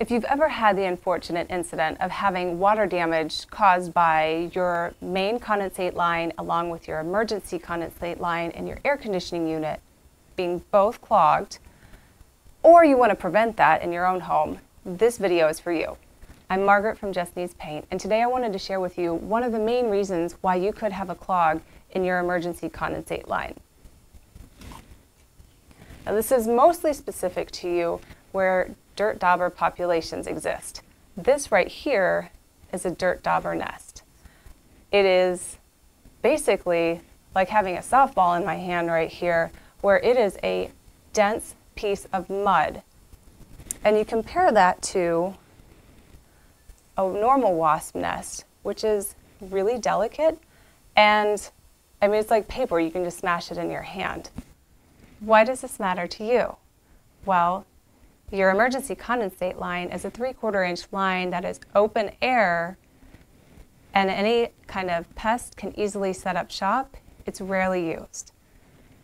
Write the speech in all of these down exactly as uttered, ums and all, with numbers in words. If you've ever had the unfortunate incident of having water damage caused by your main condensate line along with your emergency condensate line and your air conditioning unit being both clogged, or you want to prevent that in your own home, this video is for you. I'm Margaret from Just Needs Paint, and today I wanted to share with you one of the main reasons why you could have a clog in your emergency condensate line. Now, this is mostly specific to you where dirt dauber populations exist. This right here is a dirt dauber nest. It is basically like having a softball in my hand right here, where it is a dense piece of mud. And you compare that to a normal wasp nest, which is really delicate, and I mean, it's like paper. You can just smash it in your hand. Why does this matter to you? Well, your emergency condensate line is a three-quarter inch line that is open air, and any kind of pest can easily set up shop. It's rarely used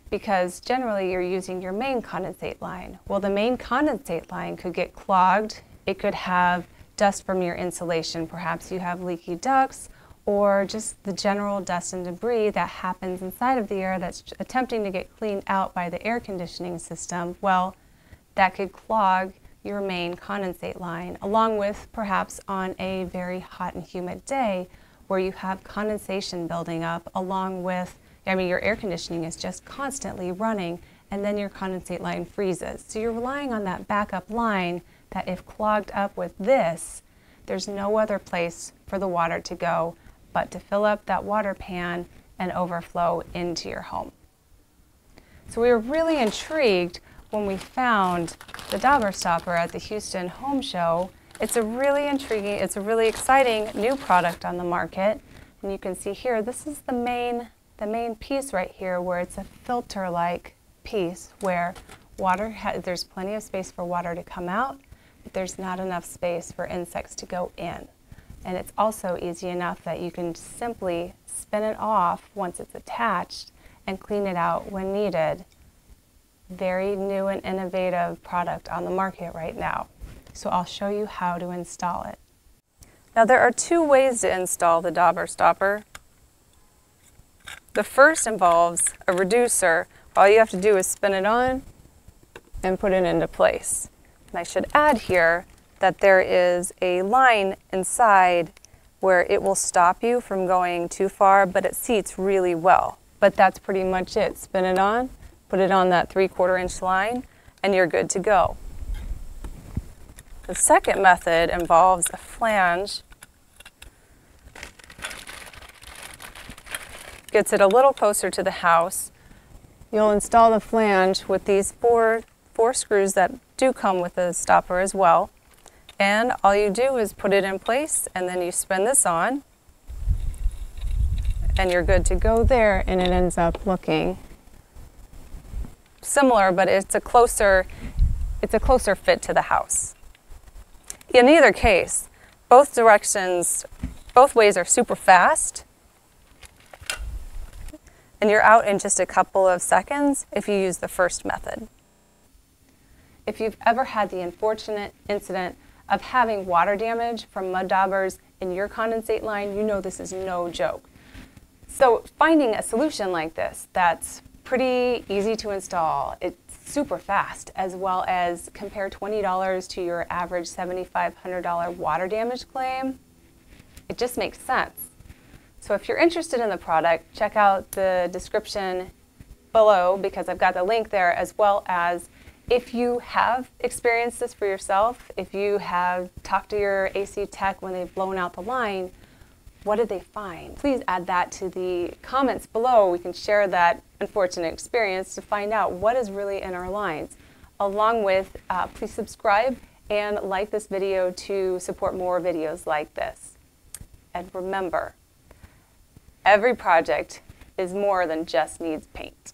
because generally you're using your main condensate line. Well, the main condensate line could get clogged. It could have dust from your insulation. Perhaps you have leaky ducts or just the general dust and debris that happens inside of the air that's attempting to get cleaned out by the air conditioning system. Well, that could clog your main condensate line, along with perhaps on a very hot and humid day where you have condensation building up along with, I mean, your air conditioning is just constantly running, and then your condensate line freezes. So you're relying on that backup line that if clogged up with this, there's no other place for the water to go but to fill up that water pan and overflow into your home. So we were really intrigued when we found the Dauber Stopper at the Houston Home Show. It's a really intriguing, it's a really exciting new product on the market. And you can see here, this is the main, the main piece right here where it's a filter-like piece where water, there's plenty of space for water to come out, but there's not enough space for insects to go in. And it's also easy enough that you can simply spin it off once it's attached and clean it out when needed. Very new and innovative product on the market right now. So I'll show you how to install it. Now, there are two ways to install the Dauber Stopper. The first involves a reducer. All you have to do is spin it on and put it into place. And I should add here that there is a line inside where it will stop you from going too far, but it seats really well. But that's pretty much it. Spin it on, put it on that three-quarter inch line, and you're good to go. The second method involves a flange. Gets it a little closer to the house. You'll install the flange with these four, four screws that do come with the stopper as well. And all you do is put it in place, and then you spin this on, and you're good to go there, and it ends up looking similar, but it's a closer, it's a closer fit to the house. In either case, both directions, both ways are super fast, and you're out in just a couple of seconds if you use the first method. If you've ever had the unfortunate incident of having water damage from mud daubers in your condensate line, you know this is no joke. So finding a solution like this that's pretty easy to install, it's super fast, as well as compare twenty dollars to your average seven thousand five hundred dollar water damage claim, it just makes sense. So if you're interested in the product, check out the description below because I've got the link there, as well as if you have experienced this for yourself, if you have talked to your A C tech when they've blown out the line, what did they find? Please add that to the comments below. We can share that unfortunate experience to find out what is really in our lines. Along with, uh, please subscribe and like this video to support more videos like this. And remember, every project is more than just needs paint.